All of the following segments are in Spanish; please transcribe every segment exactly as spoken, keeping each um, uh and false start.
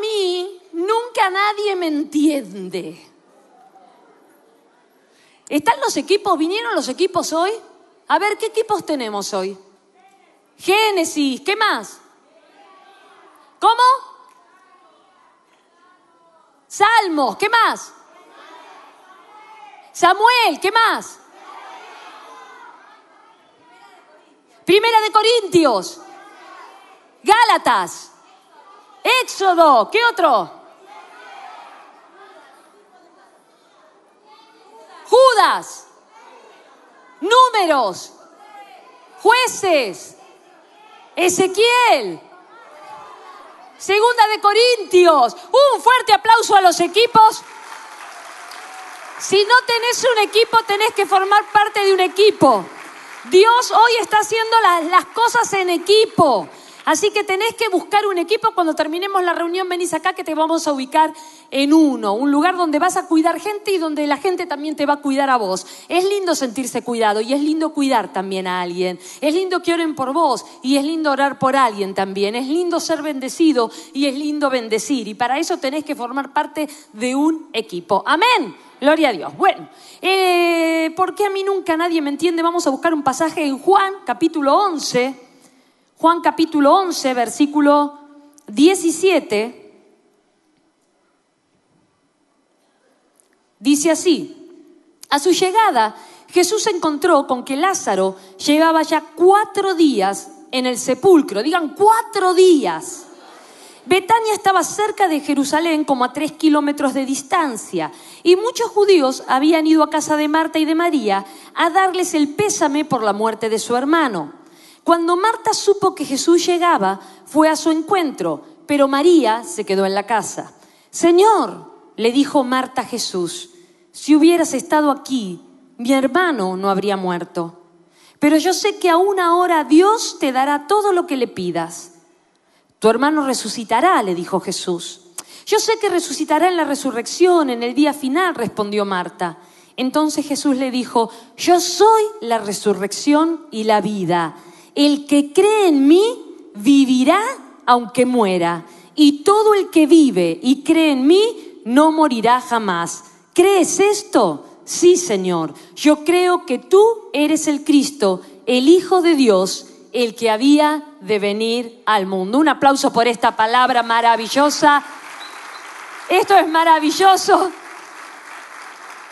mí nunca nadie me entiende. ¿Están los equipos? ¿Vinieron los equipos hoy? A ver, ¿qué equipos tenemos hoy? Génesis, ¿qué más? ¿Cómo? Salmos, ¿qué más? Samuel, ¿qué más? Primera de Corintios, Gálatas, Éxodo, ¿qué otro? Judas, Números, Jueces, Ezequiel, Segunda de Corintios. Un fuerte aplauso a los equipos. Si no tenés un equipo, tenés que formar parte de un equipo. Dios hoy está haciendo las, las cosas en equipo. Así que tenés que buscar un equipo. Cuando terminemos la reunión, venís acá que te vamos a ubicar en uno. Un lugar donde vas a cuidar gente y donde la gente también te va a cuidar a vos. Es lindo sentirse cuidado y es lindo cuidar también a alguien. Es lindo que oren por vos y es lindo orar por alguien también. Es lindo ser bendecido y es lindo bendecir. Y para eso tenés que formar parte de un equipo. Amén. Gloria a Dios. Bueno, eh, ¿por qué a mí nunca nadie me entiende? Vamos a buscar un pasaje en Juan, capítulo once. Juan capítulo once, versículo diecisiete, dice así: a su llegada, Jesús se encontró con que Lázaro llevaba ya cuatro días en el sepulcro. Digan, cuatro días. Betania estaba cerca de Jerusalén, como a tres kilómetros de distancia, y muchos judíos habían ido a casa de Marta y de María a darles el pésame por la muerte de su hermano. Cuando Marta supo que Jesús llegaba, fue a su encuentro, pero María se quedó en la casa. Señor, le dijo Marta a Jesús, si hubieras estado aquí, mi hermano no habría muerto. Pero yo sé que aún ahora Dios te dará todo lo que le pidas. Tu hermano resucitará, le dijo Jesús. Yo sé que resucitará en la resurrección, en el día final, respondió Marta. Entonces Jesús le dijo, yo soy la resurrección y la vida. El que cree en mí vivirá aunque muera, y todo el que vive y cree en mí no morirá jamás. ¿Crees esto? Sí, Señor. Yo creo que tú eres el Cristo, el Hijo de Dios, el que había de venir al mundo. Un aplauso por esta palabra maravillosa. Esto es maravilloso.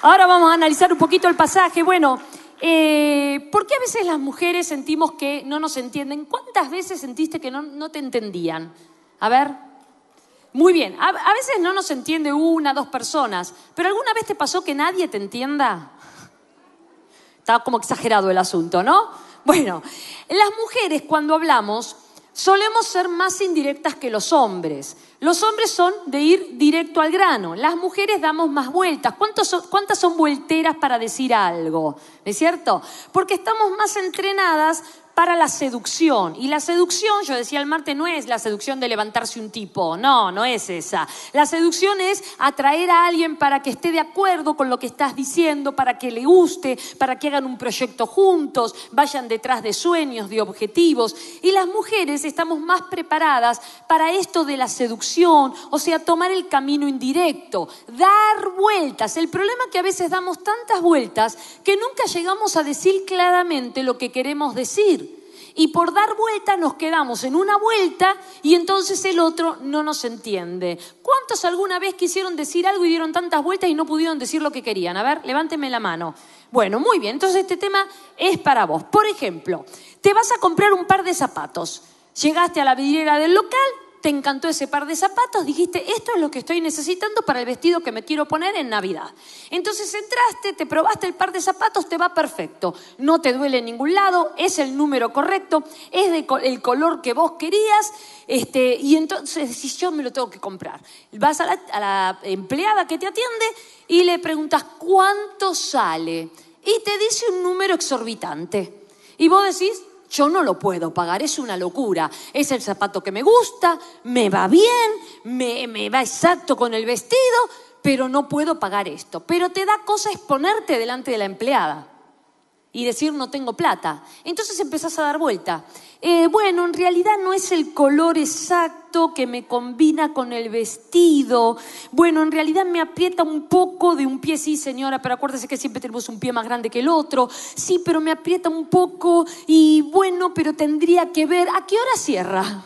Ahora vamos a analizar un poquito el pasaje. Bueno, Eh, ¿por qué a veces las mujeres sentimos que no nos entienden? ¿Cuántas veces sentiste que no, no te entendían? A ver, muy bien, a, a veces no nos entiende una, dos personas, pero ¿alguna vez te pasó que nadie te entienda? Está como exagerado el asunto, ¿no? Bueno, las mujeres cuando hablamos solemos ser más indirectas que los hombres. Los hombres son de ir directo al grano. Las mujeres damos más vueltas. ¿Cuántos son, ¿Cuántas son vuelteras para decir algo? ¿Es cierto? Porque estamos más entrenadas para la seducción. Y la seducción, yo decía el martes, no es la seducción de levantarse un tipo. No, no es esa. La seducción es atraer a alguien para que esté de acuerdo con lo que estás diciendo, para que le guste, para que hagan un proyecto juntos, vayan detrás de sueños, de objetivos. Y las mujeres estamos más preparadas para esto de la seducción, o sea, tomar el camino indirecto, dar vueltas. El problema es que a veces damos tantas vueltas que nunca llegamos a decir claramente lo que queremos decir. Y por dar vuelta nos quedamos en una vuelta y entonces el otro no nos entiende. ¿Cuántos alguna vez quisieron decir algo y dieron tantas vueltas y no pudieron decir lo que querían? A ver, levánteme la mano. Bueno, muy bien, entonces este tema es para vos. Por ejemplo, te vas a comprar un par de zapatos. Llegaste a la vidriera del local, te encantó ese par de zapatos, dijiste, esto es lo que estoy necesitando para el vestido que me quiero poner en Navidad. Entonces entraste, te probaste el par de zapatos, te va perfecto. No te duele en ningún lado, es el número correcto, es de co- el color que vos querías, este, y entonces decís, yo me lo tengo que comprar. Vas a la, a la empleada que te atiende y le preguntas, ¿cuánto sale? Y te dice un número exorbitante. Y vos decís, yo no lo puedo pagar, es una locura. Es el zapato que me gusta, me va bien, me, me va exacto con el vestido, pero no puedo pagar esto. Pero te da cosa exponerte delante de la empleada. y decir no tengo plata. Entonces empezás a dar vuelta. Eh, bueno, en realidad no es el color exacto que me combina con el vestido. Bueno, en realidad me aprieta un poco de un pie. Sí, señora, pero acuérdese que siempre tenemos un pie más grande que el otro. Sí, pero me aprieta un poco y bueno, pero tendría que ver. ¿A qué hora cierra?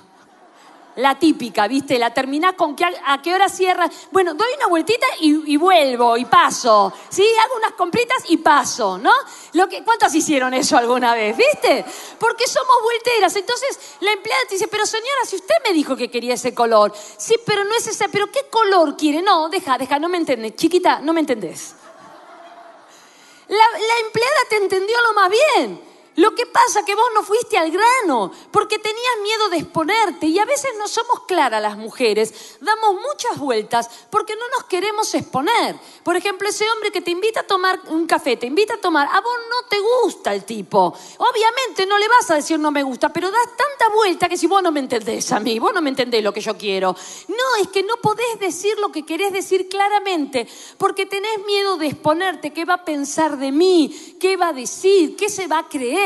La típica, ¿viste? La terminás con que a qué hora cierra. Bueno, doy una vueltita y, y vuelvo y paso, ¿sí? Hago unas compritas y paso, ¿no? Lo que, ¿cuántos hicieron eso alguna vez, viste? Porque somos vuelteras. Entonces la empleada te dice, pero señora, si usted me dijo que quería ese color. Sí, pero no es ese, pero ¿qué color quiere? No, deja, deja, no me entendés, chiquita, no me entendés. La, la empleada te entendió lo más bien. Lo que pasa es que vos no fuiste al grano porque tenías miedo de exponerte, y a veces no somos claras las mujeres, damos muchas vueltas porque no nos queremos exponer. Por ejemplo, ese hombre que te invita a tomar un café, te invita a tomar, a vos no te gusta el tipo. Obviamente no le vas a decir no me gusta, pero das tanta vuelta que si vos no me entendés a mí, vos no me entendés lo que yo quiero. No, es que no podés decir lo que querés decir claramente porque tenés miedo de exponerte. ¿Qué va a pensar de mí? ¿Qué va a decir? ¿Qué se va a creer?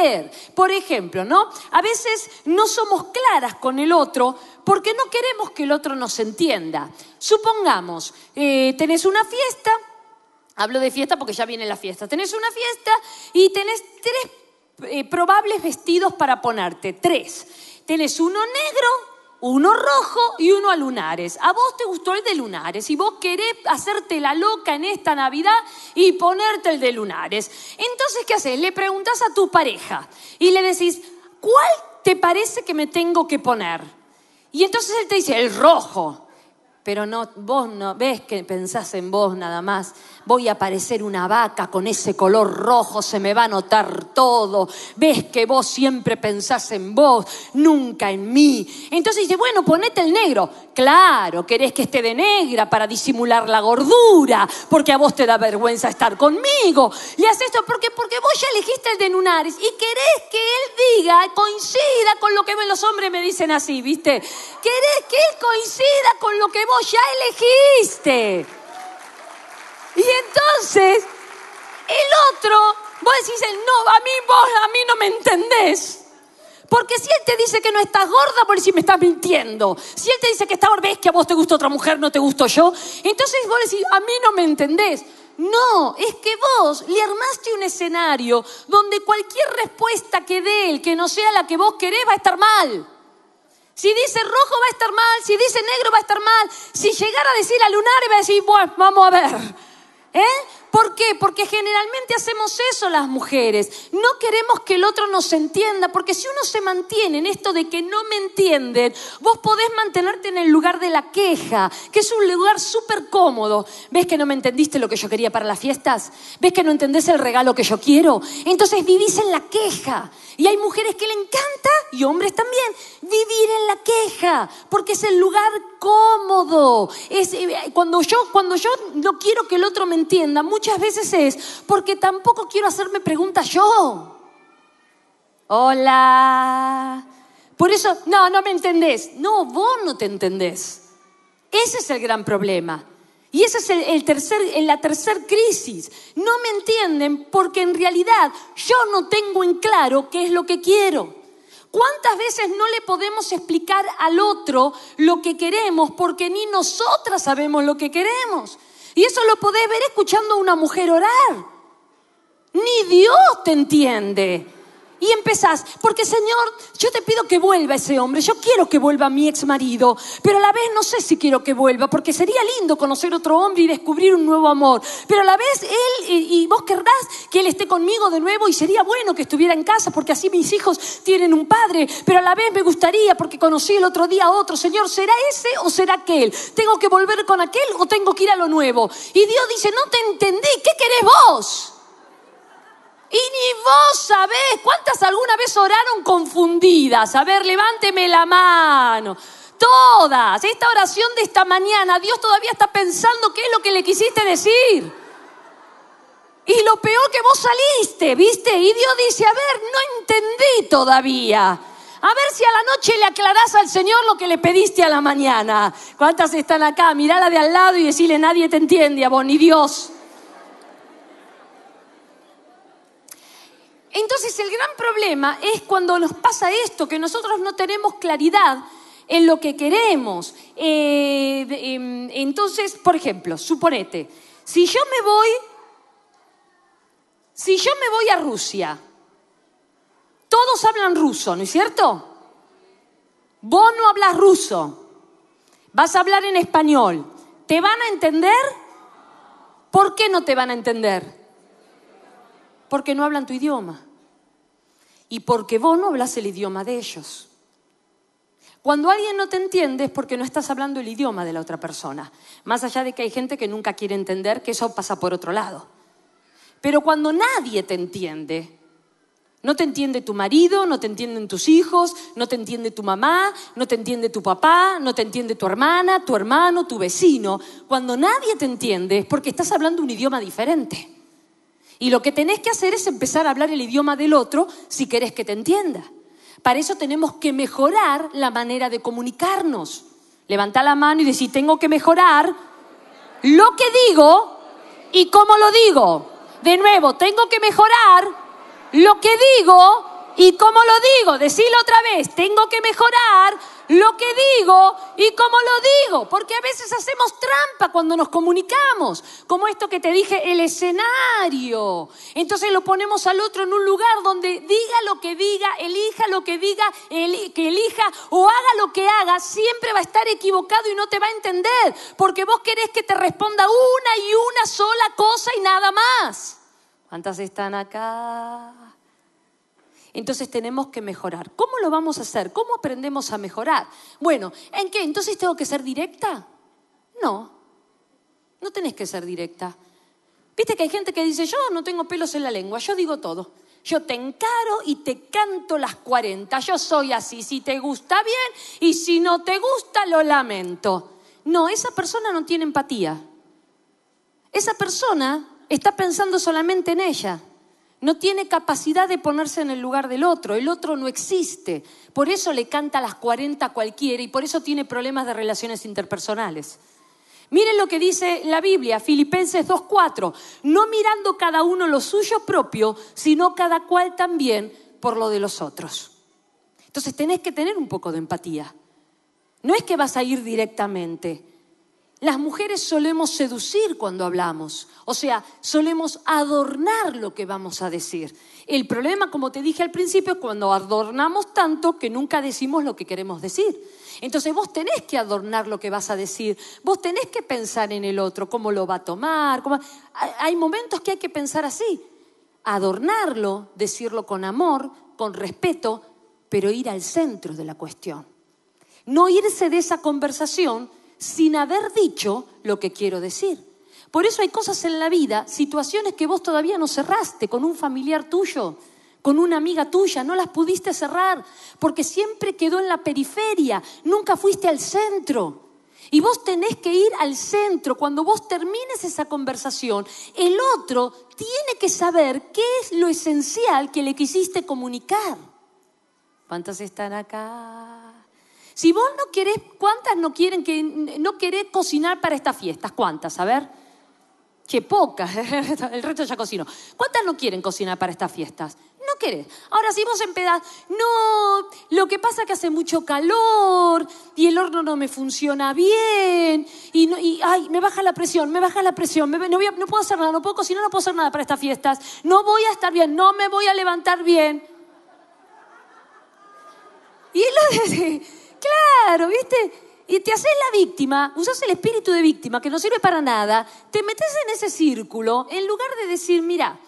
Por ejemplo, ¿no? A veces no somos claras con el otro porque no queremos que el otro nos entienda. Supongamos, eh, tenés una fiesta, hablo de fiesta porque ya viene la fiesta, tenés una fiesta y tenés tres eh, probables vestidos para ponerte, tres. Tenés uno negro, uno rojo y uno a lunares. A vos te gustó el de lunares y vos querés hacerte la loca en esta Navidad y ponerte el de lunares. Entonces, ¿qué haces? Le preguntás a tu pareja y le decís, ¿cuál te parece que me tengo que poner? Y entonces él te dice, el rojo. Pero no, vos no, ves que pensás en vos nada más. Voy a parecer una vaca con ese color rojo, se me va a notar todo. Ves que vos siempre pensás en vos, nunca en mí. Entonces dice, bueno, ponete el negro. Claro, querés que esté de negra para disimular la gordura, porque a vos te da vergüenza estar conmigo. Le haces esto porque, porque vos ya elegiste el de lunares y querés que él diga, coincida con lo que los hombres me dicen así, ¿viste? Querés que él coincida con lo que vos ya elegiste. Y entonces, el otro, vos decís, no, a mí vos, a mí no me entendés. Porque si él te dice que no estás gorda, por decir, me estás mintiendo. Si él te dice que estás gorda, ves que a vos te gusta otra mujer, no te gusto yo. Entonces vos decís, a mí no me entendés. No, es que vos le armaste un escenario donde cualquier respuesta que dé él, que no sea la que vos querés, va a estar mal. Si dice rojo va a estar mal, si dice negro va a estar mal. Si llegara a decir a lunares va a decir, bueno, vamos a ver. ¿Eh? ¿Por qué? Porque generalmente hacemos eso las mujeres. No queremos que el otro nos entienda, porque si uno se mantiene en esto de que no me entienden, vos podés mantenerte en el lugar de la queja, que es un lugar súper cómodo. ¿Ves que no me entendiste lo que yo quería para las fiestas? ¿Ves que no entendés el regalo que yo quiero? Entonces vivís en la queja. Y hay mujeres que le encanta, y hombres también, vivir en la queja, porque es el lugar cómodo. Es, cuando, yo, cuando yo no quiero que el otro me entienda, muchas veces es porque tampoco quiero hacerme preguntas yo. Hola. Por eso, no, no me entendés. No, vos no te entendés. Ese es el gran problema. Y esa es el, el tercer, la tercer crisis. No me entienden porque en realidad yo no tengo en claro qué es lo que quiero. ¿Cuántas veces no le podemos explicar al otro lo que queremos porque ni nosotras sabemos lo que queremos? Y eso lo podés ver escuchando a una mujer orar. Ni Dios te entiende. Y empezás, porque Señor, yo te pido que vuelva ese hombre, yo quiero que vuelva mi ex marido, pero a la vez no sé si quiero que vuelva, porque sería lindo conocer otro hombre y descubrir un nuevo amor, pero a la vez él, y vos querrás que él esté conmigo de nuevo y sería bueno que estuviera en casa, porque así mis hijos tienen un padre, pero a la vez me gustaría, porque conocí el otro día a otro, Señor, ¿será ese o será aquel? ¿Tengo que volver con aquel o tengo que ir a lo nuevo? Y Dios dice, no te entendí, ¿qué querés vos? Y ni vos sabés. ¿Cuántas alguna vez oraron confundidas? A ver, levánteme la mano. Todas. Esta oración de esta mañana, Dios todavía está pensando qué es lo que le quisiste decir. Y lo peor que vos saliste, ¿viste? Y Dios dice, a ver, no entendí todavía. A ver si a la noche le aclarás al Señor lo que le pediste a la mañana. ¿Cuántas están acá? Mirala de al lado y decirle, nadie te entiende, a vos, ni Dios. problema es cuando nos pasa esto, que nosotros no tenemos claridad en lo que queremos. Eh, eh, entonces, por ejemplo, suponete, si yo me voy, si yo me voy a Rusia, todos hablan ruso, ¿no es cierto? Vos no hablas ruso, vas a hablar en español. ¿Te van a entender? ¿Por qué no te van a entender? Porque no hablan tu idioma y porque vos no hablas el idioma de ellos. Cuando alguien no te entiende es porque no estás hablando el idioma de la otra persona, más allá de que hay gente que nunca quiere entender, que eso pasa por otro lado. Pero cuando nadie te entiende, no te entiende tu marido, no te entienden tus hijos, no te entiende tu mamá, no te entiende tu papá, no te entiende tu hermana, tu hermano, tu vecino. Cuando nadie te entiende es porque estás hablando un idioma diferente. Y lo que tenés que hacer es empezar a hablar el idioma del otro si querés que te entienda. Para eso tenemos que mejorar la manera de comunicarnos. Levantá la mano y decís, tengo que mejorar lo que digo y cómo lo digo. De nuevo, tengo que mejorar lo que digo y cómo lo digo. Decilo otra vez, tengo que mejorar lo que digo y cómo lo digo, porque a veces hacemos trampa cuando nos comunicamos, como esto que te dije, el escenario. Entonces lo ponemos al otro en un lugar donde diga lo que diga, elija lo que diga, el, que elija o haga lo que haga, siempre va a estar equivocado y no te va a entender, porque vos querés que te responda una y una sola cosa y nada más. ¿Cuántas están acá? Entonces tenemos que mejorar. ¿Cómo lo vamos a hacer? ¿Cómo aprendemos a mejorar? Bueno, ¿en qué? ¿Entonces tengo que ser directa? No, no tenés que ser directa. Viste que hay gente que dice, yo no tengo pelos en la lengua, yo digo todo. Yo te encaro y te canto las cuarenta, yo soy así, si te gusta bien y si no te gusta lo lamento. No, esa persona no tiene empatía. Esa persona está pensando solamente en ella. No tiene capacidad de ponerse en el lugar del otro. El otro no existe. Por eso le canta a las cuarenta a cualquiera y por eso tiene problemas de relaciones interpersonales. Miren lo que dice la Biblia, Filipenses dos cuatro. No mirando cada uno lo suyo propio, sino cada cual también por lo de los otros. Entonces tenés que tener un poco de empatía. No es que vas a ir directamente. Las mujeres solemos seducir cuando hablamos, o sea, solemos adornar lo que vamos a decir. El problema, como te dije al principio, es cuando adornamos tanto que nunca decimos lo que queremos decir. Entonces vos tenés que adornar lo que vas a decir, vos tenés que pensar en el otro, cómo lo va a tomar, cómo... Hay momentos que hay que pensar así, adornarlo, decirlo con amor, con respeto, pero ir al centro de la cuestión. No irse de esa conversación sin haber dicho lo que quiero decir. Por eso hay cosas en la vida, situaciones que vos todavía no cerraste con un familiar tuyo, con una amiga tuya, no las pudiste cerrar porque siempre quedó en la periferia, nunca fuiste al centro. Y vos tenés que ir al centro. Cuando vos termines esa conversación, el otro tiene que saber qué es lo esencial que le quisiste comunicar. ¿Cuántas están acá? Si vos no querés, ¿cuántas no quieren que no querés cocinar para estas fiestas? ¿Cuántas? A ver. Che, pocas. El resto ya cocino. ¿Cuántas no quieren cocinar para estas fiestas? No querés. Ahora si vos empezás, no, lo que pasa es que hace mucho calor y el horno no me funciona bien y, no, y ay, me baja la presión, me baja la presión, me, no, voy a, no puedo hacer nada, no puedo cocinar, no puedo hacer nada para estas fiestas, no voy a estar bien, no me voy a levantar bien. Y lo de... Claro, ¿viste? Y te haces la víctima, usas el espíritu de víctima que no sirve para nada, te metes en ese círculo en lugar de decir, mira,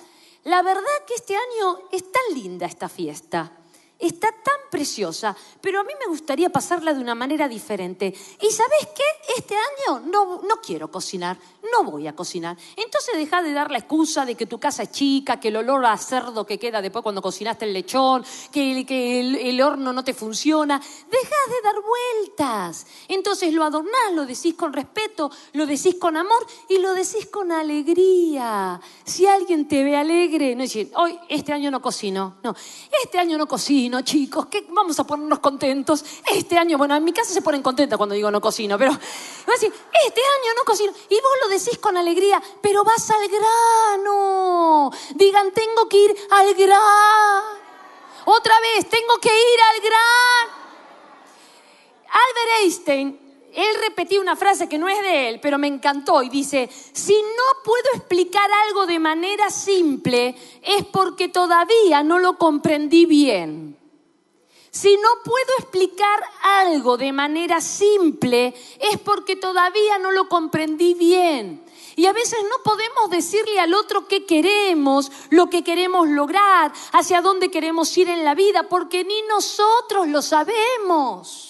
la verdad que este año es tan linda esta fiesta, está tan preciosa, pero a mí me gustaría pasarla de una manera diferente. ¿Y sabes qué? Este año no, no quiero cocinar, no voy a cocinar. Entonces dejá de dar la excusa de que tu casa es chica, que el olor a cerdo que queda después cuando cocinaste el lechón, que el, que el, el horno no te funciona. Dejá de dar vueltas. Entonces lo adornás, lo decís con respeto, lo decís con amor y lo decís con alegría. Si alguien te ve alegre, no decís, hoy este año no cocino. No, este año no cocino. No, chicos, que vamos a ponernos contentos este año. Bueno, en mi casa se ponen contentas cuando digo no cocino, pero vas a decir, este año no cocino, y vos lo decís con alegría, pero vas al grano. Digan, tengo que ir al grano. Otra vez, tengo que ir al gran... Albert Einstein, él repetía una frase que no es de él, pero me encantó, y dice: si no puedo explicar algo de manera simple, es porque todavía no lo comprendí bien. Si no puedo explicar algo de manera simple, es porque todavía no lo comprendí bien. Y a veces no podemos decirle al otro qué queremos, lo que queremos lograr, hacia dónde queremos ir en la vida, porque ni nosotros lo sabemos.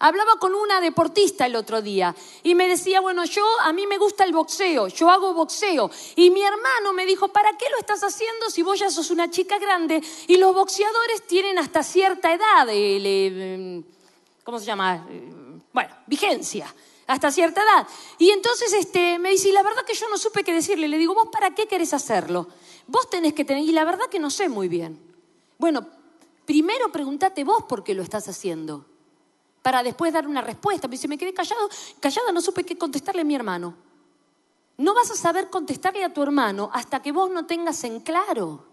Hablaba con una deportista el otro día y me decía, bueno, yo a mí me gusta el boxeo, yo hago boxeo. Y mi hermano me dijo, ¿para qué lo estás haciendo si vos ya sos una chica grande? Y los boxeadores tienen hasta cierta edad, el, el, ¿cómo se llama? Bueno, vigencia, hasta cierta edad. Y entonces este, me dice, y la verdad que yo no supe qué decirle. Le digo, ¿vos para qué querés hacerlo? Vos tenés que tener, y la verdad que no sé muy bien. Bueno, primero preguntate vos por qué lo estás haciendo, para después dar una respuesta. Me dice, me quedé callado, callada, no supe qué contestarle a mi hermano. No vas a saber contestarle a tu hermano hasta que vos no tengas en claro.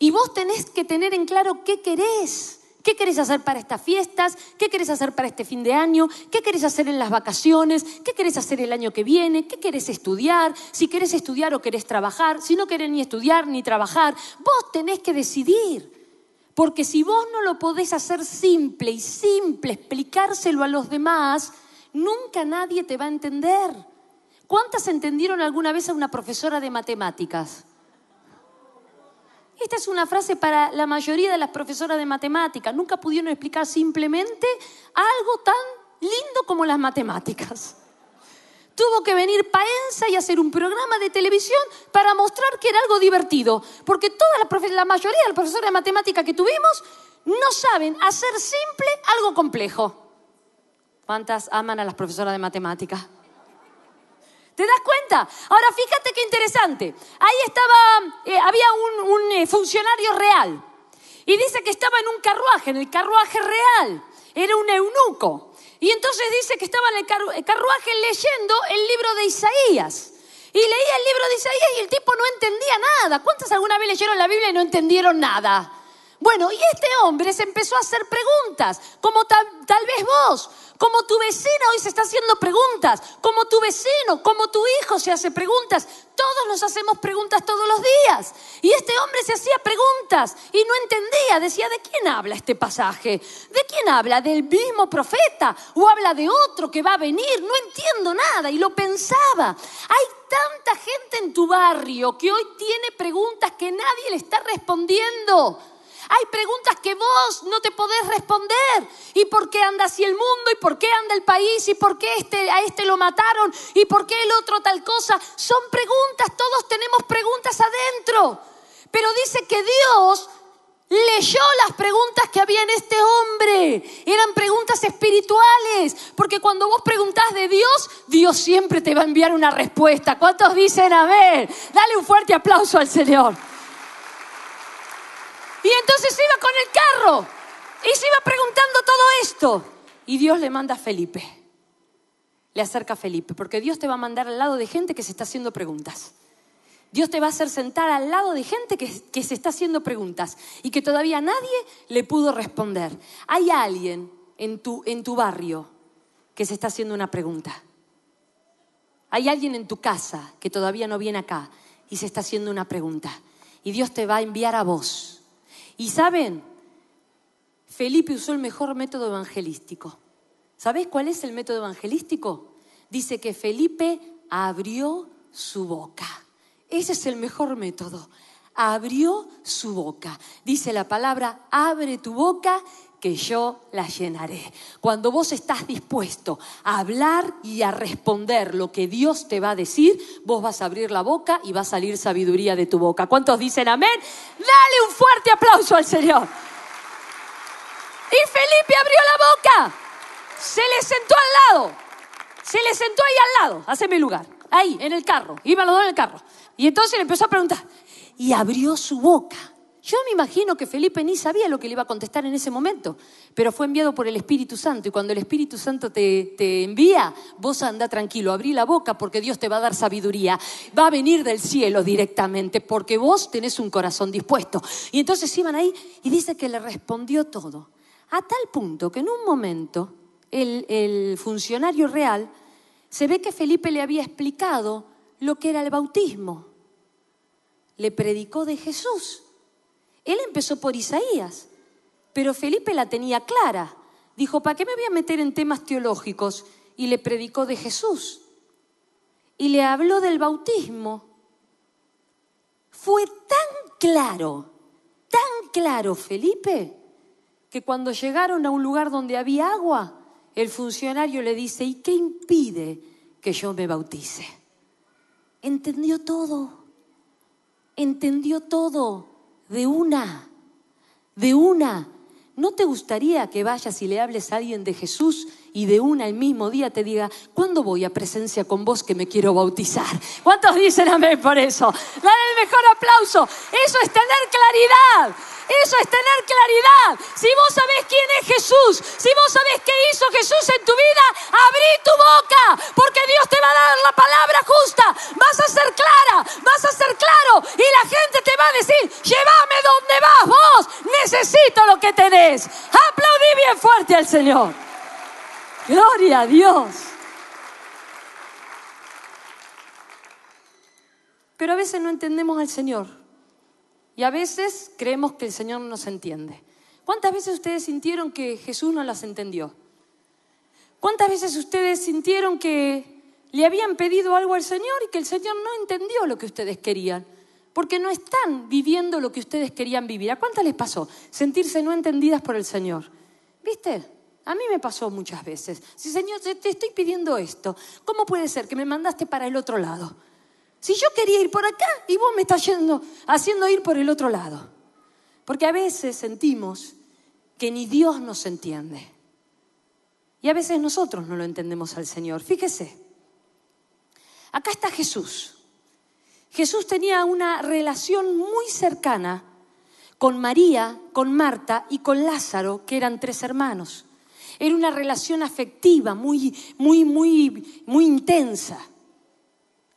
Y vos tenés que tener en claro qué querés. ¿Qué querés hacer para estas fiestas? ¿Qué querés hacer para este fin de año? ¿Qué querés hacer en las vacaciones? ¿Qué querés hacer el año que viene? ¿Qué querés estudiar? Si querés estudiar o querés trabajar. Si no querés ni estudiar ni trabajar. Vos tenés que decidir. Porque si vos no lo podés hacer simple y simple, explicárselo a los demás, nunca nadie te va a entender. ¿Cuántas entendieron alguna vez a una profesora de matemáticas? Esta es una frase para la mayoría de las profesoras de matemáticas. Nunca pudieron explicar simplemente algo tan lindo como las matemáticas. Tuvo que venir Paenza y hacer un programa de televisión para mostrar que era algo divertido. Porque toda la, profe- la mayoría de las profesoras de matemática que tuvimos no saben hacer simple algo complejo. ¿Cuántas aman a las profesoras de matemática? ¿Te das cuenta? Ahora fíjate qué interesante. Ahí estaba, eh, había un, un eh, funcionario real. Y dice que estaba en un carruaje, en el carruaje real. Era un eunuco. Y entonces dice que estaba en el carruaje leyendo el libro de Isaías. Y leía el libro de Isaías y el tipo no entendía nada. ¿Cuántas alguna vez leyeron la Biblia y no entendieron nada? Bueno, y este hombre se empezó a hacer preguntas, como tal, tal vez vos, como tu vecino hoy se está haciendo preguntas, como tu vecino, como tu hijo se hace preguntas. Todos nos hacemos preguntas todos los días. Y este hombre se hacía preguntas y no entendía. Decía, ¿de quién habla este pasaje? ¿De quién habla? ¿Del mismo profeta? ¿O habla de otro que va a venir? No entiendo nada. Y lo pensaba. Hay tanta gente en tu barrio que hoy tiene preguntas que nadie le está respondiendo. Hay preguntas que vos no te podés responder. ¿Y por qué anda así el mundo? ¿Y por qué anda el país? ¿Y por qué este, a este lo mataron? ¿Y por qué el otro tal cosa? Son preguntas, todos tenemos preguntas adentro. Pero dice que Dios leyó las preguntas que había en este hombre. Eran preguntas espirituales. Porque cuando vos preguntás de Dios, Dios siempre te va a enviar una respuesta. ¿Cuántos dicen amén? Dale un fuerte aplauso al Señor. Y entonces iba con el carro y se iba preguntando todo esto. Y Dios le manda a Felipe. Le acerca a Felipe, porque Dios te va a mandar al lado de gente que se está haciendo preguntas. Dios te va a hacer sentar al lado de gente que, que se está haciendo preguntas y que todavía nadie le pudo responder. Hay alguien en tu, en tu barrio que se está haciendo una pregunta. Hay alguien en tu casa que todavía no viene acá y se está haciendo una pregunta. Y Dios te va a enviar a vos. Y saben, Felipe usó el mejor método evangelístico. ¿Sabés cuál es el método evangelístico? Dice que Felipe abrió su boca. Ese es el mejor método. Abrió su boca. Dice la palabra, abre tu boca que yo la llenaré. Cuando vos estás dispuesto a hablar y a responder lo que Dios te va a decir, vos vas a abrir la boca y va a salir sabiduría de tu boca. ¿Cuántos dicen amén? Dale un fuerte aplauso al Señor. Y Felipe abrió la boca. Se le sentó al lado. Se le sentó ahí al lado. Haceme lugar. Ahí, en el carro. Iban los dos en el carro. Y entonces le empezó a preguntar. Y abrió su boca. Yo me imagino que Felipe ni sabía lo que le iba a contestar en ese momento, pero fue enviado por el Espíritu Santo, y cuando el Espíritu Santo te, te envía, vos anda tranquilo, abrí la boca porque Dios te va a dar sabiduría, va a venir del cielo directamente porque vos tenés un corazón dispuesto. Y entonces iban ahí y dice que le respondió todo, a tal punto que en un momento el, el funcionario real se ve que Felipe le había explicado lo que era el bautismo, le predicó de Jesús. Él empezó por Isaías, pero Felipe la tenía clara. Dijo, ¿para qué me voy a meter en temas teológicos? Y le predicó de Jesús. Y le habló del bautismo. Fue tan claro, tan claro Felipe, que cuando llegaron a un lugar donde había agua, el funcionario le dice, ¿y qué impide que yo me bautice? Entendió todo, entendió todo. De una, de una. ¿No te gustaría que vayas y le hables a alguien de Jesús y de una el mismo día te diga, ¿cuándo voy a presencia con vos que me quiero bautizar? ¿Cuántos dicen amén por eso? Dale el mejor aplauso. Eso es tener claridad. Eso es tener claridad. Si vos sabés quién es Jesús, si vos sabés qué hizo Jesús en tu vida, abrí tu boca, porque Dios te va a dar la palabra justa. Vas a ser clara, vas a ser claro, y la gente te va a decir, llévame donde vas vos, necesito lo que tenés. Aplaudí bien fuerte al Señor. Gloria a Dios. Pero a veces no entendemos al Señor. Y a veces creemos que el Señor no nos entiende. ¿Cuántas veces ustedes sintieron que Jesús no las entendió? ¿Cuántas veces ustedes sintieron que le habían pedido algo al Señor y que el Señor no entendió lo que ustedes querían? Porque no están viviendo lo que ustedes querían vivir. ¿A cuántas les pasó sentirse no entendidas por el Señor? ¿Viste? A mí me pasó muchas veces. Sí, Señor, te estoy pidiendo esto. ¿Cómo puede ser que me mandaste para el otro lado? Si yo quería ir por acá y vos me estás yendo, haciendo ir por el otro lado. Porque a veces sentimos que ni Dios nos entiende. Y a veces nosotros no lo entendemos al Señor. Fíjese, acá está Jesús. Jesús tenía una relación muy cercana con María, con Marta y con Lázaro, que eran tres hermanos. Era una relación afectiva muy, muy, muy, muy intensa.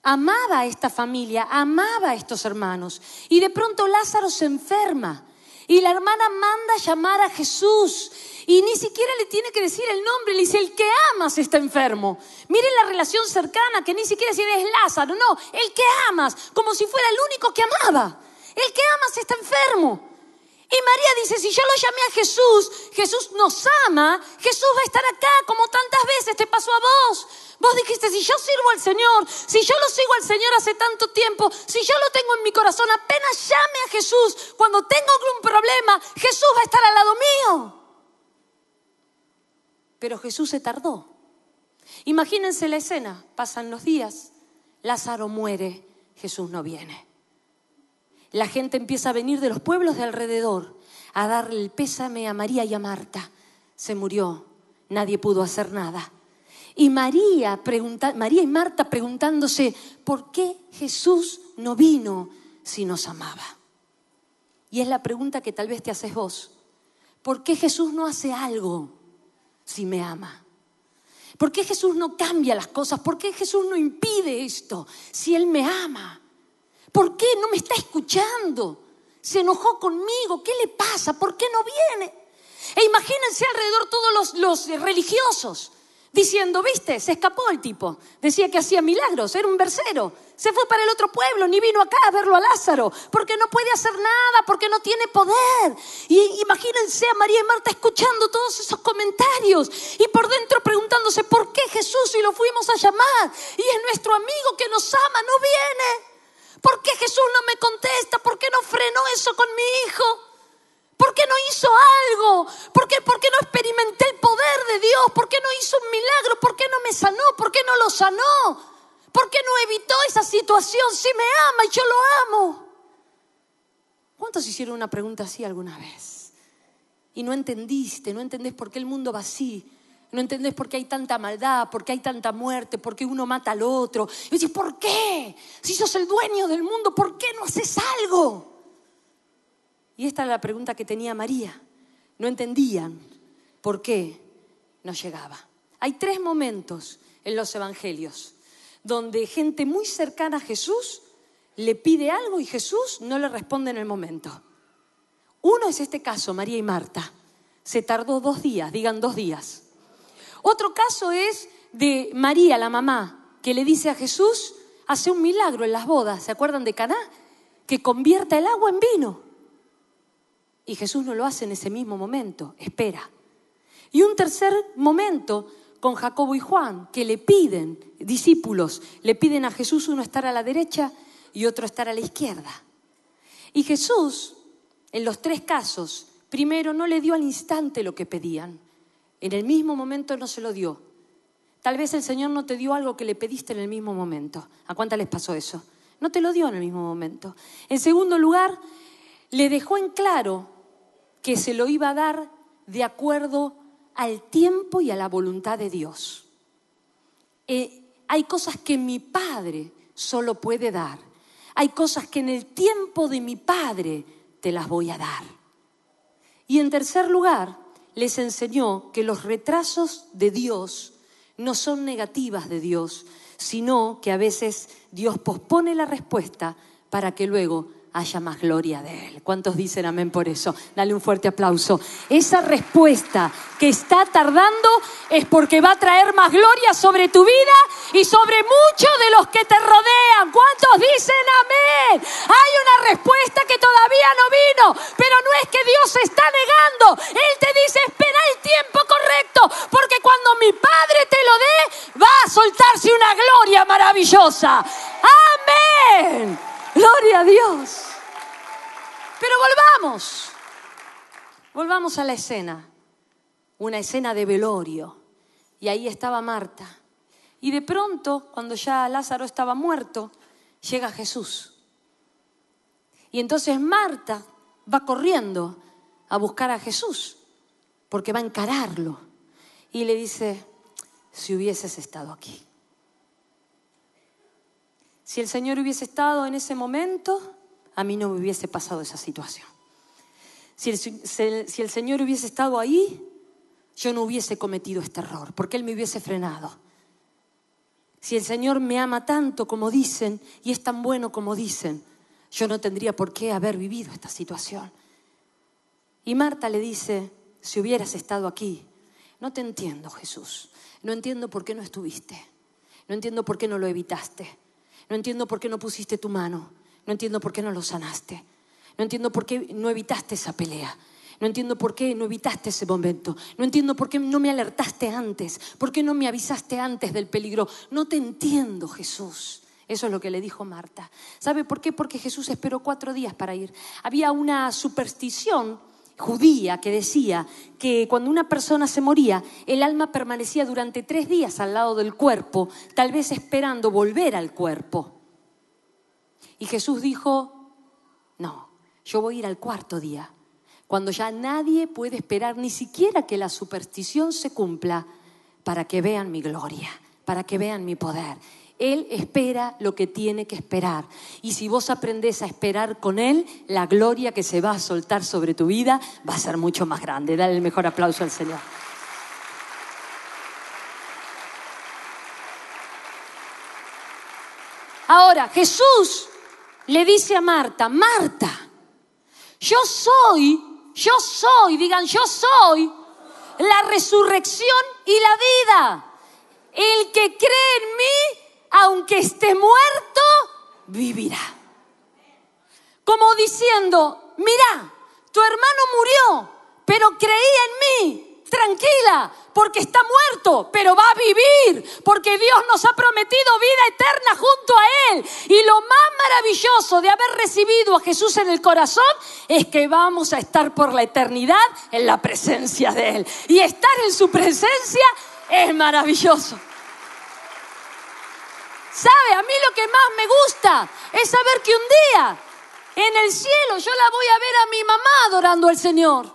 Amaba a esta familia, amaba a estos hermanos. Y de pronto Lázaro se enferma y la hermana manda llamar a Jesús y ni siquiera le tiene que decir el nombre, le dice, el que amas está enfermo. Miren la relación cercana, que ni siquiera decir es Lázaro, no, el que amas, como si fuera el único que amaba. El que amas está enfermo. Y María dice, si yo lo llamé a Jesús, Jesús nos ama, Jesús va a estar acá como tantas veces te pasó a vos. Vos dijiste, si yo sirvo al Señor, si yo lo sigo al Señor hace tanto tiempo, si yo lo tengo en mi corazón, apenas llame a Jesús, cuando tengo algún problema, Jesús va a estar al lado mío. Pero Jesús se tardó. Imagínense la escena, pasan los días, Lázaro muere, Jesús no viene. La gente empieza a venir de los pueblos de alrededor a darle el pésame a María y a Marta. Se murió, nadie pudo hacer nada. Y María, pregunta, María y Marta preguntándose, ¿por qué Jesús no vino si nos amaba? Y es la pregunta que tal vez te haces vos. ¿Por qué Jesús no hace algo si me ama? ¿Por qué Jesús no cambia las cosas? ¿Por qué Jesús no impide esto si Él me ama? ¿Por qué no me está escuchando? Se enojó conmigo, ¿qué le pasa? ¿Por qué no viene? E imagínense alrededor todos los, los religiosos diciendo, viste, se escapó el tipo, decía que hacía milagros, era un versero, se fue para el otro pueblo, ni vino acá a verlo a Lázaro, porque no puede hacer nada, porque no tiene poder. Y imagínense a María y Marta escuchando todos esos comentarios y por dentro preguntándose, ¿por qué Jesús si lo fuimos a llamar? Y es nuestro amigo que nos ama, no viene. ¿Por qué Jesús no me contesta? ¿Por qué no frenó eso con mi hijo? ¿Por qué no hizo algo? ¿Por qué, ¿Por qué no experimenté el poder de Dios? ¿Por qué no hizo un milagro? ¿Por qué no me sanó? ¿Por qué no lo sanó? ¿Por qué no evitó esa situación? Si me ama y yo lo amo. ¿Cuántos hicieron una pregunta así alguna vez? Y no entendiste, no entendés por qué el mundo va así. No entendés por qué hay tanta maldad, por qué hay tanta muerte, por qué uno mata al otro. Y decís, ¿por qué? Si sos el dueño del mundo, ¿por qué no haces algo? Y esta era la pregunta que tenía María. No entendían por qué no llegaba. Hay tres momentos en los evangelios donde gente muy cercana a Jesús le pide algo y Jesús no le responde en el momento. Uno es este caso, María y Marta. Se tardó dos días, digan dos días. Otro caso es de María, la mamá, que le dice a Jesús, hace un milagro en las bodas, ¿se acuerdan de Caná? Que convierta el agua en vino. Y Jesús no lo hace en ese mismo momento, espera. Y un tercer momento con Jacobo y Juan, que le piden, discípulos, le piden a Jesús uno estar a la derecha y otro estar a la izquierda. Y Jesús, en los tres casos, primero no le dio al instante lo que pedían. En el mismo momento no se lo dio. Tal vez el Señor no te dio algo que le pediste en el mismo momento. ¿A cuántas les pasó eso? No te lo dio en el mismo momento. En segundo lugar, le dejó en claro que se lo iba a dar de acuerdo al tiempo y a la voluntad de Dios. Eh, hay cosas que mi Padre solo puede dar. Hay cosas que en el tiempo de mi Padre te las voy a dar. Y en tercer lugar, les enseñó que los retrasos de Dios no son negativas de Dios, sino que a veces Dios pospone la respuesta para que luego haya más gloria de Él. ¿Cuántos dicen amén por eso? Dale un fuerte aplauso. Esa respuesta que está tardando es porque va a traer más gloria sobre tu vida y sobre muchos de los que te rodean. ¿Cuántos dicen amén? Hay una respuesta que todavía no vino, pero no es que Dios se está negando. Él te dice, espera el tiempo correcto, porque cuando mi Padre te lo dé, va a soltarse una gloria maravillosa. ¡Amén! ¡Gloria a Dios! Pero volvamos, volvamos a la escena, una escena de velorio. Y ahí estaba Marta. Y de pronto, cuando ya Lázaro estaba muerto, llega Jesús. Y entonces Marta va corriendo a buscar a Jesús, porque va a encararlo. Y le dice, si hubieses estado aquí. Si el Señor hubiese estado en ese momento, a mí no me hubiese pasado esa situación. Si el, si el Señor hubiese estado ahí, yo no hubiese cometido este error, porque Él me hubiese frenado. Si el Señor me ama tanto como dicen, y es tan bueno como dicen, yo no tendría por qué haber vivido esta situación. Y Marta le dice, si hubieras estado aquí, no te entiendo, Jesús. No entiendo por qué no estuviste. No entiendo por qué no lo evitaste. No entiendo por qué no pusiste tu mano. No entiendo por qué no lo sanaste. No entiendo por qué no evitaste esa pelea. No entiendo por qué no evitaste ese momento. No entiendo por qué no me alertaste antes. ¿Por qué no me avisaste antes del peligro? No te entiendo, Jesús. Eso es lo que le dijo Marta. ¿Sabe por qué? Porque Jesús esperó cuatro días para ir. Había una superstición judía que decía que cuando una persona se moría, el alma permanecía durante tres días al lado del cuerpo, tal vez esperando volver al cuerpo. Y Jesús dijo, no, yo voy a ir al cuarto día, cuando ya nadie puede esperar ni siquiera que la superstición se cumpla, para que vean mi gloria, para que vean mi poder. Él espera lo que tiene que esperar. Y si vos aprendés a esperar con Él, la gloria que se va a soltar sobre tu vida va a ser mucho más grande. Dale el mejor aplauso al Señor. Ahora, Jesús le dice a Marta, Marta, yo soy, yo soy, digan, yo soy la resurrección y la vida. El que cree en mí, aunque esté muerto, vivirá. Como diciendo, mirá, tu hermano murió, pero creía en mí, tranquila, porque está muerto, pero va a vivir, porque Dios nos ha prometido vida eterna junto a Él. Y lo más maravilloso de haber recibido a Jesús en el corazón es que vamos a estar por la eternidad en la presencia de Él. Y estar en su presencia es maravilloso. ¿Sabe? A mí lo que más me gusta es saber que un día en el cielo yo la voy a ver a mi mamá adorando al Señor.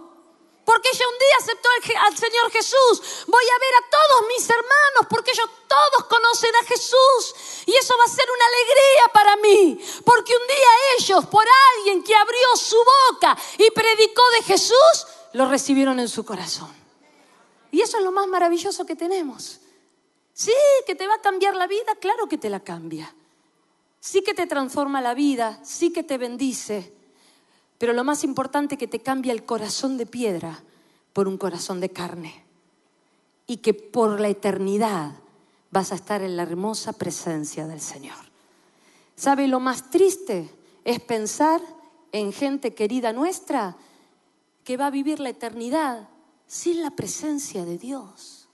Porque ella un día aceptó al Señor Jesús. Voy a ver a todos mis hermanos porque ellos todos conocen a Jesús. Y eso va a ser una alegría para mí, porque un día ellos, por alguien que abrió su boca y predicó de Jesús, lo recibieron en su corazón. Y eso es lo más maravilloso que tenemos. Sí, que te va a cambiar la vida, claro que te la cambia. Sí que te transforma la vida, sí que te bendice. Pero lo más importante es que te cambia el corazón de piedra por un corazón de carne. Y que por la eternidad vas a estar en la hermosa presencia del Señor. ¿Sabe? Lo más triste es pensar en gente querida nuestra que va a vivir la eternidad sin la presencia de Dios.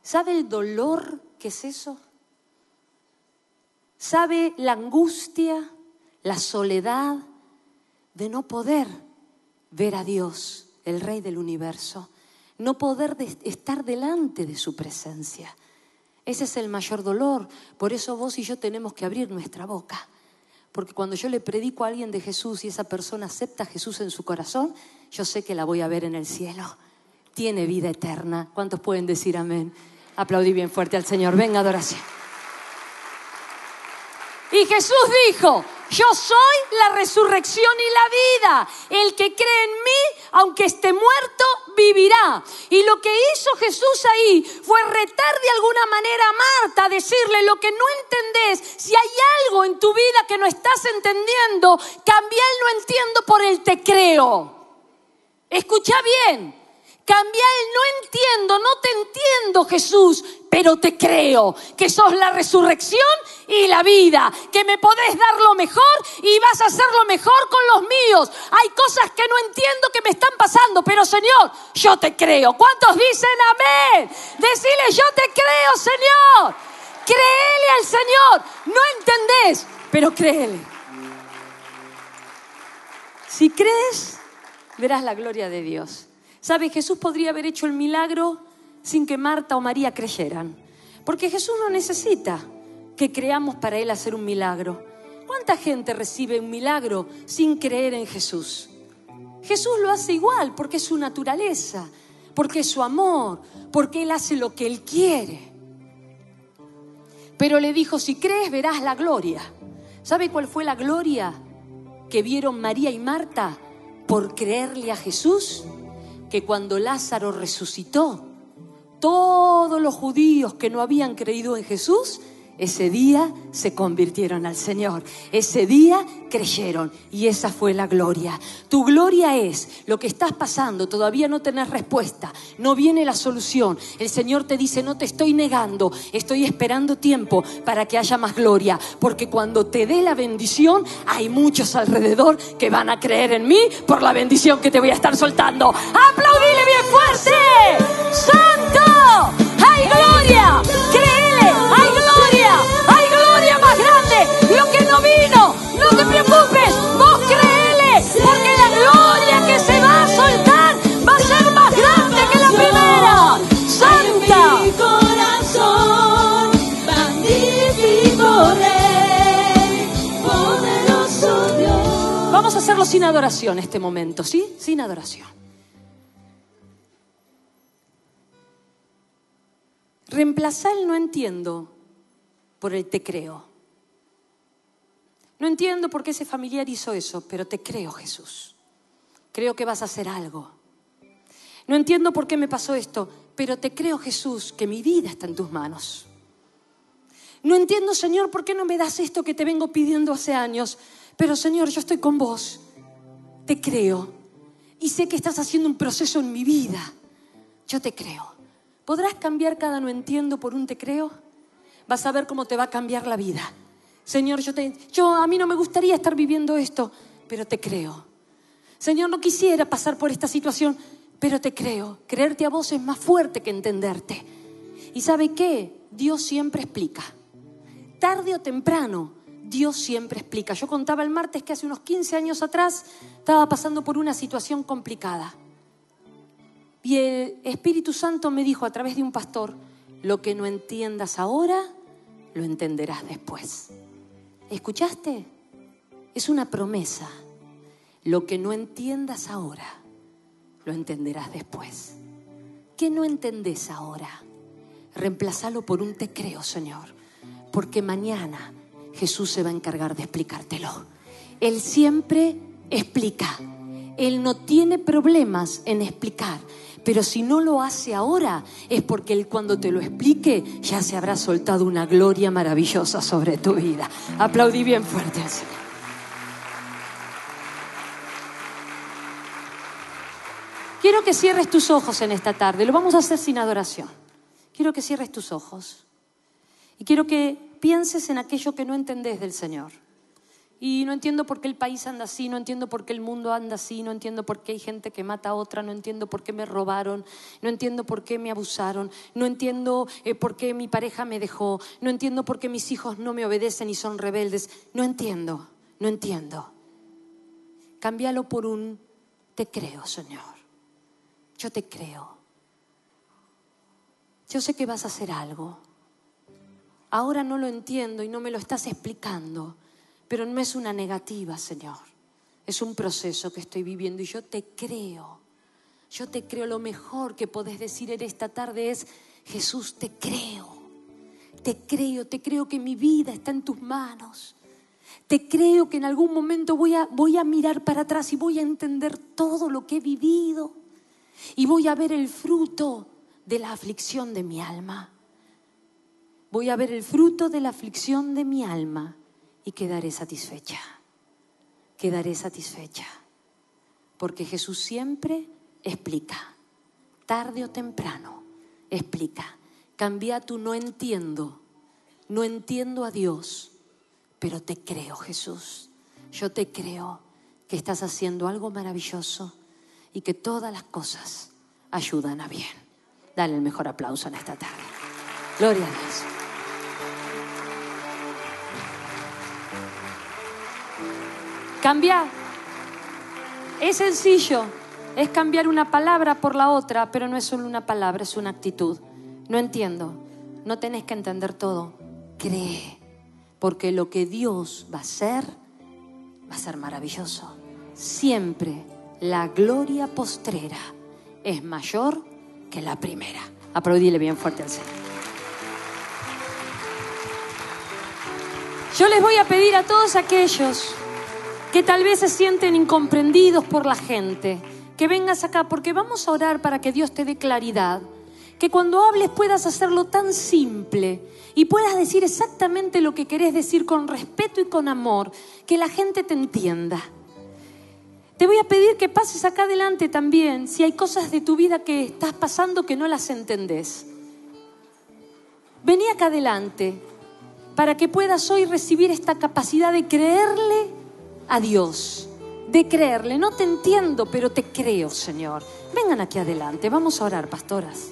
¿Sabe el dolor que es eso? ¿Sabe la angustia, la soledad de no poder ver a Dios, el Rey del universo? No poder estar delante de su presencia. Ese es el mayor dolor. Por eso vos y yo tenemos que abrir nuestra boca. Porque cuando yo le predico a alguien de Jesús y esa persona acepta a Jesús en su corazón, yo sé que la voy a ver en el cielo. Tiene vida eterna. ¿Cuántos pueden decir amén? Aplaudí bien fuerte al Señor. Venga, adoración. Y Jesús dijo: yo soy la resurrección y la vida. El que cree en mí, aunque esté muerto, vivirá. Y lo que hizo Jesús ahí fue retar de alguna manera a Marta, decirle: lo que no entendés, si hay algo en tu vida que no estás entendiendo, cambia el no entiendo por el te creo. Escucha bien. Cambia el no entiendo, no te entiendo, Jesús, pero te creo que sos la resurrección y la vida, que me podés dar lo mejor y vas a hacer lo mejor con los míos. Hay cosas que no entiendo que me están pasando, pero Señor, yo te creo. ¿Cuántos dicen amén? Decile: yo te creo, Señor. Créele al Señor. No entendés, pero créele. Si crees, verás la gloria de Dios. ¿Sabe? Jesús podría haber hecho el milagro sin que Marta o María creyeran. Porque Jesús no necesita que creamos para Él hacer un milagro. ¿Cuánta gente recibe un milagro sin creer en Jesús? Jesús lo hace igual porque es su naturaleza, porque es su amor, porque Él hace lo que Él quiere. Pero le dijo: si crees, verás la gloria. ¿Sabe cuál fue la gloria que vieron María y Marta por creerle a Jesús? Que cuando Lázaro resucitó, todos los judíos que no habían creído en Jesús, ese día se convirtieron al Señor. Ese día creyeron y esa fue la gloria. Tu gloria es lo que estás pasando, todavía no tenés respuesta, no viene la solución. El Señor te dice: no te estoy negando, estoy esperando tiempo para que haya más gloria, porque cuando te dé la bendición, hay muchos alrededor que van a creer en mí por la bendición que te voy a estar soltando. ¡Aplaudile bien fuerte! ¡Santo! ¡Hay gloria! ¡Créele! ¡Hay gloria! ¡Hay gloria más grande! ¡Lo que no vino! ¡No te preocupes! ¡Vos créele! Porque la gloria que se va a soltar va a ser más grande que la primera. ¡Santa! En mi corazón magnífico Rey, poderoso Dios. Vamos a hacerlo sin adoración este momento, ¿sí? Sin adoración. Reemplazá el no entiendo por el te creo. No entiendo por qué ese familiar hizo eso, pero te creo, Jesús. Creo que vas a hacer algo. No entiendo por qué me pasó esto, pero te creo, Jesús, que mi vida está en tus manos. No entiendo, Señor, por qué no me das esto que te vengo pidiendo hace años, pero Señor, yo estoy con vos. Te creo y sé que estás haciendo un proceso en mi vida. Yo te creo. ¿Podrás cambiar cada no entiendo por un te creo? Vas a ver cómo te va a cambiar la vida. Señor, yo, te, yo a mí no me gustaría estar viviendo esto, pero te creo. Señor, no quisiera pasar por esta situación, pero te creo. Creerte a vos es más fuerte que entenderte. ¿Y sabe qué? Dios siempre explica. Tarde o temprano, Dios siempre explica. Yo contaba el martes que hace unos quince años atrás estaba pasando por una situación complicada. Y el Espíritu Santo me dijo a través de un pastor: lo que no entiendas ahora, lo entenderás después. ¿Escuchaste? Es una promesa. Lo que no entiendas ahora, lo entenderás después. ¿Qué no entendés ahora? Reemplázalo por un te creo, Señor. porque mañana Jesús se va a encargar de explicártelo. Él siempre explica. Él no tiene problemas en explicar. Pero si no lo hace ahora, es porque Él, cuando te lo explique, ya se habrá soltado una gloria maravillosa sobre tu vida. Aplaudí bien fuerte al Señor. Quiero que cierres tus ojos en esta tarde. Lo vamos a hacer sin adoración. Quiero que cierres tus ojos. Y quiero que pienses en aquello que no entendés del Señor. Y no entiendo por qué el país anda así, no entiendo por qué el mundo anda así, no entiendo por qué hay gente que mata a otra, no entiendo por qué me robaron, no entiendo por qué me abusaron, no entiendo eh, por qué mi pareja me dejó, no entiendo por qué mis hijos no me obedecen y son rebeldes. No entiendo, no entiendo. Cámbialo por un te creo, Señor. Yo te creo. Yo sé que vas a hacer algo. Ahora no lo entiendo y no me lo estás explicando. Pero no es una negativa, Señor. Es un proceso que estoy viviendo y yo te creo. Yo te creo. Lo mejor que podés decir en esta tarde es: Jesús, te creo. Te creo, te creo que mi vida está en tus manos. Te creo que en algún momento voy a, voy a mirar para atrás y voy a entender todo lo que he vivido. Y voy a ver el fruto de la aflicción de mi alma. Voy a ver el fruto de la aflicción de mi alma. Y quedaré satisfecha, quedaré satisfecha, porque Jesús siempre explica, tarde o temprano, explica. Cambia tu no entiendo, no entiendo a Dios, pero te creo, Jesús. Yo te creo que estás haciendo algo maravilloso y que todas las cosas ayudan a bien. Dale el mejor aplauso en esta tarde. Gloria a Dios. Cambiar. Es sencillo. Es cambiar una palabra por la otra, pero no es solo una palabra, es una actitud. No entiendo. No tenés que entender todo. Cree. Porque lo que Dios va a hacer, va a ser maravilloso. Siempre la gloria postrera es mayor que la primera. Aplaudile bien fuerte al Señor. Yo les voy a pedir a todos aquellos que tal vez se sienten incomprendidos por la gente, que vengas acá, porque vamos a orar para que Dios te dé claridad, que cuando hables puedas hacerlo tan simple y puedas decir exactamente lo que querés decir con respeto y con amor, que la gente te entienda. Te voy a pedir que pases acá adelante también, si hay cosas de tu vida que estás pasando que no las entendés. Vení acá adelante para que puedas hoy recibir esta capacidad de creerle a Dios, de creerle. No te entiendo, pero te creo, Señor. Vengan aquí adelante, vamos a orar, pastoras.